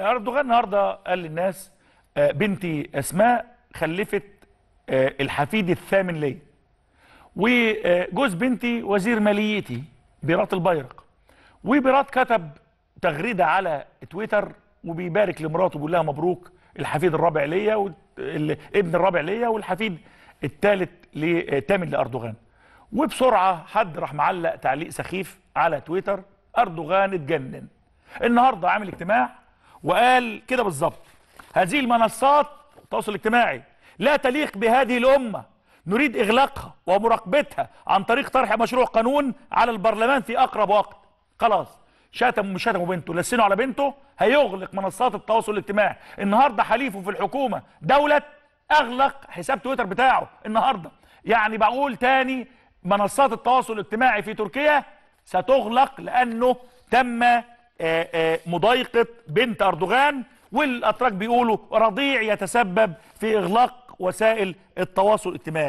أردوغان النهارده قال للناس بنتي أسماء خلفت الحفيد الثامن ليا، وجوز بنتي وزير ماليتي بيرات البيرق، وبيرات كتب تغريدة على تويتر وبيبارك لمراته بيقول لها مبروك الحفيد الرابع ليا والابن الرابع ليا والحفيد الثالث الثامن لأردوغان. وبسرعة حد راح معلق تعليق سخيف على تويتر أردوغان اتجنن. النهارده عامل اجتماع وقال كده بالظبط: هذه المنصات التواصل الاجتماعي لا تليق بهذه الأمة، نريد إغلاقها ومراقبتها عن طريق طرح مشروع قانون على البرلمان في أقرب وقت. خلاص شتموا، مش شتموا بنته، لسنوا على بنته، هيغلق منصات التواصل الاجتماعي. النهارده حليفه في الحكومة دولة أغلق حساب تويتر بتاعه النهارده. يعني بقول تاني، منصات التواصل الاجتماعي في تركيا ستغلق لأنه تم مضايقة بنت أردوغان، والأتراك بيقولوا رضيع يتسبب في إغلاق وسائل التواصل الاجتماعي.